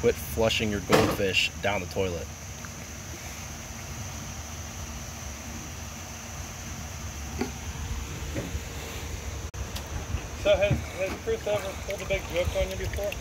quit flushing your goldfish down the toilet. So has Chris ever pulled a big joke on you before?